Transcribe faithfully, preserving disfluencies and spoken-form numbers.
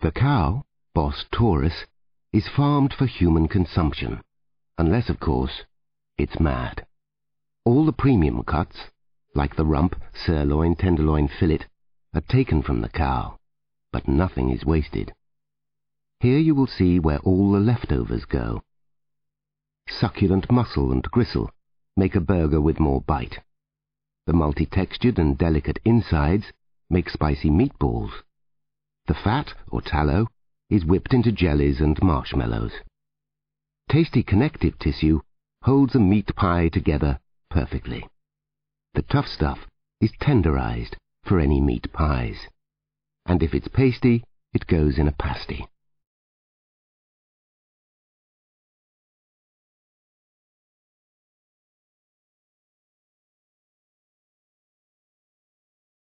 The cow, Bos Taurus, is farmed for human consumption, unless, of course, it's mad. All the premium cuts, like the rump, sirloin, tenderloin, fillet, are taken from the cow, but nothing is wasted. Here you will see where all the leftovers go. Succulent muscle and gristle make a burger with more bite. The multi-textured and delicate insides make spicy meatballs. The fat, or tallow, is whipped into jellies and marshmallows. Tasty connective tissue holds a meat pie together perfectly. The tough stuff is tenderized for any meat pies. And if it's pasty, it goes in a pasty.